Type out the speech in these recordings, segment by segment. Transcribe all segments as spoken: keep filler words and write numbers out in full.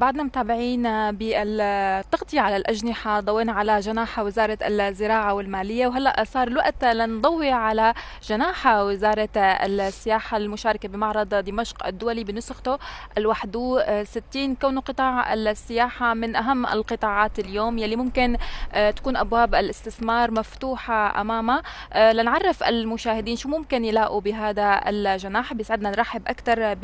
بعدنا متابعين بالتغطية على الأجنحة، ضوينا على جناح وزارة الزراعة والمالية، وهلأ صار الوقت لنضوي على جناح وزارة السياحة المشاركة بمعرض دمشق الدولي بنسخته الواحد وستين، كون قطاع السياحة من أهم القطاعات اليوم يلي ممكن تكون أبواب الاستثمار مفتوحة أمامه. لنعرف المشاهدين شو ممكن يلاقوا بهذا الجناح، بيسعدنا نرحب أكثر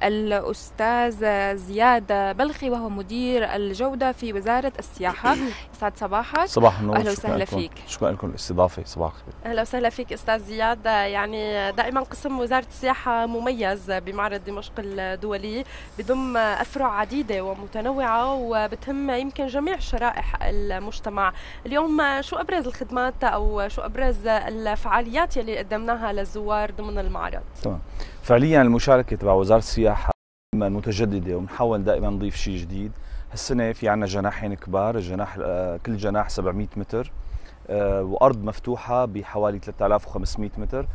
بالأستاذ زياد بلخي وهو مدير الجودة في وزارة السياحة. يسعد صباحك. صباح النور، أهلا وسهلا فيك. شكرا لكم الاستضافة، صباح الخير. أهلا وسهلا فيك أستاذ زياد. يعني دائما قسم وزارة السياحة مميز بمعرض دمشق الدولي، بضم أفرع عديدة ومتنوعة وبتهم يمكن جميع شرائح المجتمع. اليوم شو أبرز الخدمات أو شو أبرز الفعاليات يلي قدمناها للزوار ضمن المعرض؟ تمام. فعليا المشاركة تبع وزارة السياحة متجددة وبنحاول دائما نضيف شيء جديد. هالسنة في عنا جناحين كبار، الجناح كل جناح سبعمئة متر وأرض مفتوحة بحوالي ثلاثة آلاف وخمسمئة متر.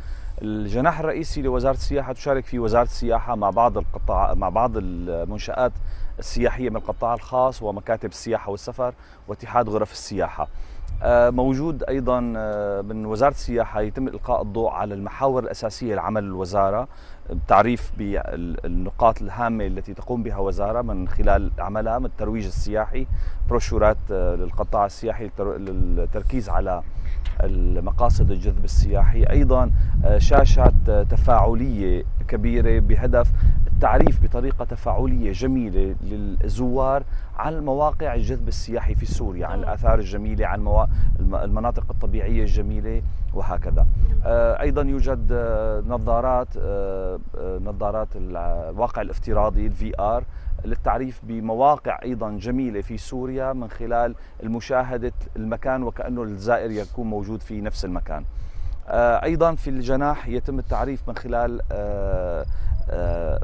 الجناح الرئيسي لوزارة السياحة تشارك فيه وزارة السياحة مع بعض القطاع مع بعض المنشآت السياحية من القطاع الخاص ومكاتب السياحة والسفر واتحاد غرف السياحة. موجود أيضا من وزارة السياحة يتم إلقاء الضوء على المحاور الأساسية لعمل الوزارة، التعريف بالنقاط الهامة التي تقوم بها وزارة من خلال عملها من الترويج السياحي، بروشورات للقطاع السياحي للتركيز على المقاصد الجذب السياحي، أيضا شاشات تفاعلية كبيرة بهدف التعريف بطريقة تفاعلية جميلة للزوار عن مواقع الجذب السياحي في سوريا، عن الآثار الجميلة، عن موا... المناطق الطبيعية الجميلة وهكذا. أيضا يوجد نظارات نظارات الواقع الافتراضي الفي آر للتعريف بمواقع أيضا جميلة في سوريا من خلال مشاهدة المكان وكأنه الزائر يكون موجود في نفس المكان. أيضا في الجناح يتم التعريف من خلال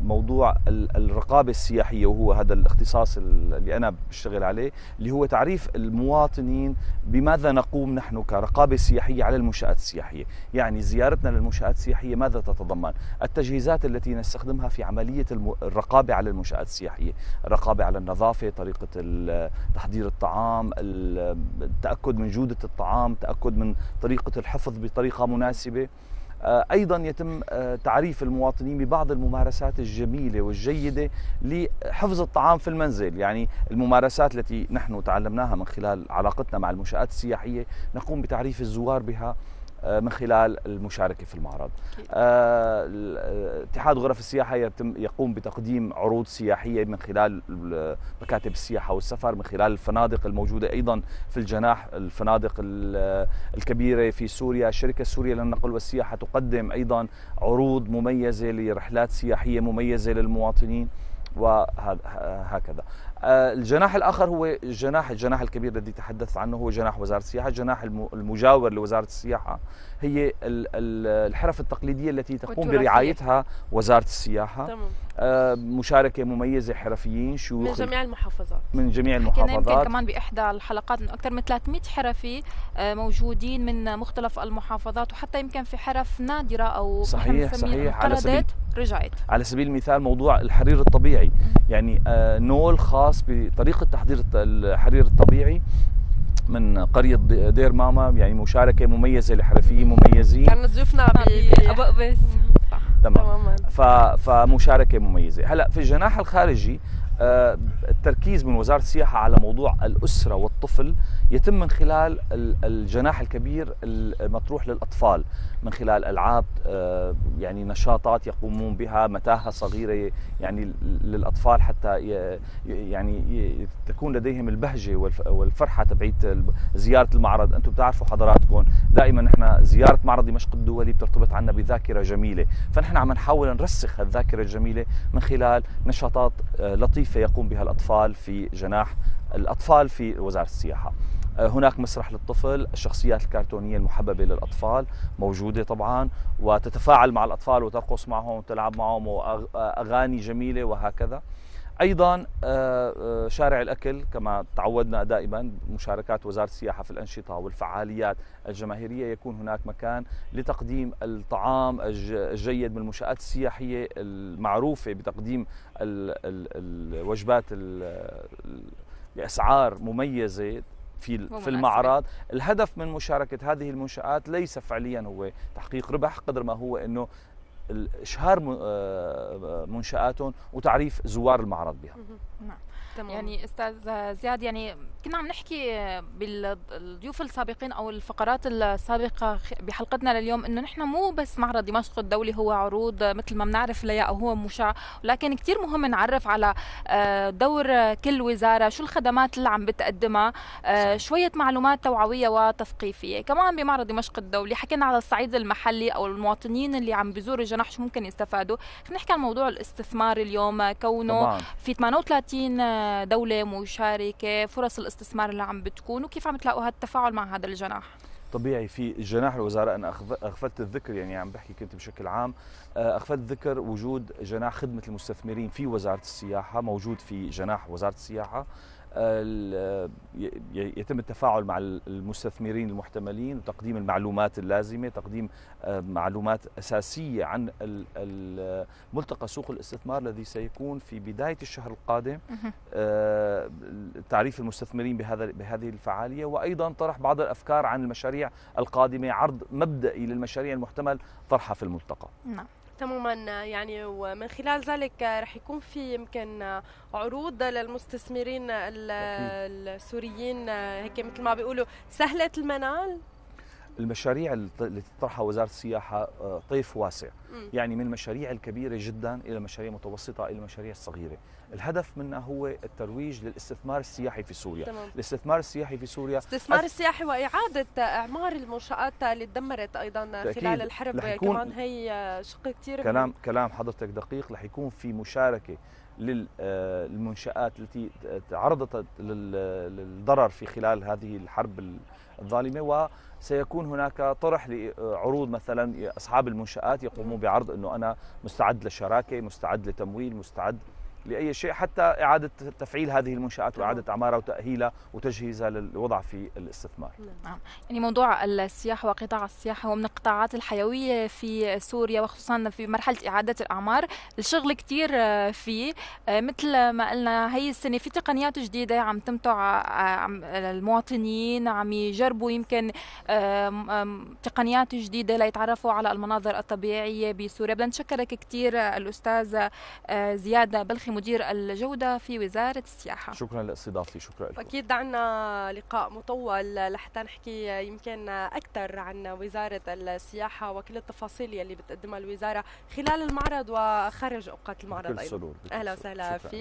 موضوع الرقابة السياحية، وهو هذا الاختصاص اللي أنا بشتغل عليه، اللي هو تعريف المواطنين بماذا نقوم نحن كرقابة سياحية على المنشآت السياحية. يعني زيارتنا للمنشآت السياحية ماذا تتضمن، التجهيزات التي نستخدمها في عملية الرقابة على المنشآت السياحية، الرقابة على النظافة، طريقة تحضير الطعام، التأكد من جودة الطعام، التأكد من طريقة الحفظ بطريقة مناسبة. أيضا يتم تعريف المواطنين ببعض الممارسات الجميلة والجيدة لحفظ الطعام في المنزل، يعني الممارسات التي نحن تعلمناها من خلال علاقتنا مع المنشآت السياحية نقوم بتعريف الزوار بها من خلال المشاركة في المعرض. اتحاد غرف السياحة يتم يقوم بتقديم عروض سياحية من خلال مكاتب السياحة والسفر، من خلال الفنادق الموجودة أيضا في الجناح، الفنادق الكبيرة في سوريا. الشركة السورية للنقل والسياحة تقدم أيضا عروض مميزة لرحلات سياحية مميزة للمواطنين وهكذا. الجناح الآخر هو الجناح الجناح الكبير الذي تحدثت عنه، هو جناح وزارة السياحة. الجناح المجاور لوزارة السياحة هي الحرف التقليدية التي تقوم برعايتها وزارة السياحة. تمام. مشاركة مميزة، حرفيين شيوخ من جميع المحافظات من جميع المحافظات يمكن كمان بإحدى الحلقات أنه أكثر من ثلاثمئة حرفي موجودين من مختلف المحافظات، وحتى يمكن في حرف نادرة أو صحيح صحيح على سبيل رجعت. على سبيل المثال موضوع الحرير الطبيعي، يعني نول خاص بطريقة تحضير الحرير الطبيعي من قرية دير ماما، يعني مشاركة مميزة لحرفيين مميزين كانت ضيوفنا بأبو قبيس. تمام. فمشاركة مميزة. هلا في الجناح الخارجي التركيز من وزارة السياحة على موضوع الأسرة والطفل يتم من خلال الجناح الكبير المطروح للأطفال، من خلال ألعاب، يعني نشاطات يقومون بها، متاهة صغيرة يعني للأطفال حتى يعني تكون لديهم البهجة والفرحة تبعية زيارة المعرض. أنتم بتعرفوا حضراتكم دائما نحن زيارة معرض دمشق الدولي بترتبط عنا بذاكرة جميلة، فنحن عم نحاول نرسخ هالذاكرة الجميلة من خلال نشاطات لطيفة يقوم بها الأطفال في جناح الأطفال في وزارة السياحة. هناك مسرح للطفل، الشخصيات الكرتونية المحببة للأطفال موجودة طبعا، وتتفاعل مع الأطفال وترقص معهم وتلعب معهم، وأغاني جميلة وهكذا. أيضا شارع الأكل كما تعودنا دائما، مشاركات وزارة السياحة في الأنشطة والفعاليات الجماهيرية، يكون هناك مكان لتقديم الطعام الجيد من المنشآت السياحية المعروفة بتقديم الوجبات بأسعار مميزة في في المعرض. الهدف من مشاركة هذه المنشآت ليس فعليا هو تحقيق ربح قدر ما هو انه إشهار منشآتهم وتعريف زوار المعرض بها. نعم. يعني أستاذ زياد، يعني كنا عم نحكي بالضيوف السابقين أو الفقرات السابقة بحلقتنا لليوم إنه نحن مو بس معرض دمشق الدولي هو عروض مثل ما بنعرف ليا أو هو مشع، ولكن كتير مهم نعرف على دور كل وزارة، شو الخدمات اللي عم بتقدمها، شوية معلومات توعوية وتثقيفية. كمان بمعرض دمشق الدولي حكينا على الصعيد المحلي أو المواطنين اللي عم بيزوروا الجناح شو ممكن يستفادوا. خلينا نحكي عن موضوع الاستثمار اليوم، كونه طبعاً في ثمانية وثلاثين دولة مشاركة، فرص الاستثمار اللي عم بتكون، وكيف عم تلاقوا هالتفاعل مع هذا الجناح؟ طبيعي في الجناح الوزارة، أنا أغفلت الذكر، يعني عم بحكي كنت بشكل عام، أغفلت الذكر وجود جناح خدمة المستثمرين في وزارة السياحة، موجود في جناح وزارة السياحة، يتم التفاعل مع المستثمرين المحتملين وتقديم المعلومات اللازمة، تقديم معلومات أساسية عن ملتقى سوق الاستثمار الذي سيكون في بداية الشهر القادم، تعريف المستثمرين بهذا بهذه الفعالية، وأيضا طرح بعض الأفكار عن المشاريع القادمة، عرض مبدئي للمشاريع المحتمل طرحها في الملتقى. نعم تماما، يعني ومن خلال ذلك رح يكون في يمكن عروض للمستثمرين السوريين، هيك مثل ما بيقولوا سهلة المنال. المشاريع اللي تطرحها وزارة السياحة طيف واسع، يعني من المشاريع الكبيرة جدا إلى مشاريع متوسطة إلى مشاريع صغيرة. الهدف منها هو الترويج للاستثمار السياحي في سوريا. تمام. الاستثمار السياحي في سوريا، الاستثمار أت... السياحي وإعادة إعمار المنشآت اللي تدمرت أيضا خلال الحرب، يكون... كمان هي شق كتير. كلام كلام حضرتك دقيق. رح يكون في مشاركة للمنشآت التي تعرضت للضرر في خلال هذه الحرب الظالمة، وسيكون هناك طرح لعروض، مثلا أصحاب المنشآت يقومون بعرض أنه أنا مستعد للشراكة، مستعد لتمويل، مستعد لأي شيء حتى إعادة تفعيل هذه المنشآت وإعادة أعمارها وتأهيلها وتجهيزها للوضع في الاستثمار. نعم، يعني موضوع السياحة وقطاع السياحة هو من القطاعات الحيوية في سوريا، وخصوصا في مرحلة إعادة الأعمار، الشغل كتير فيه. مثل ما قلنا هي السنة في تقنيات جديدة عم تمتع المواطنين، عم يجربوا يمكن تقنيات جديدة ليتعرفوا على المناظر الطبيعية بسوريا. بدنا نشكرك كتير الأستاذ زياد البلخي، مدير الجودة في وزارة السياحة. شكرا لاستضافتي، شكرا لكم. أكيد عنا لقاء مطول لحتى نحكي يمكن أكثر عن وزارة السياحة وكل التفاصيل يلي بتقدمها الوزارة خلال المعرض وخارج أوقات المعرض أيضا. أهلا وسهلا فيك.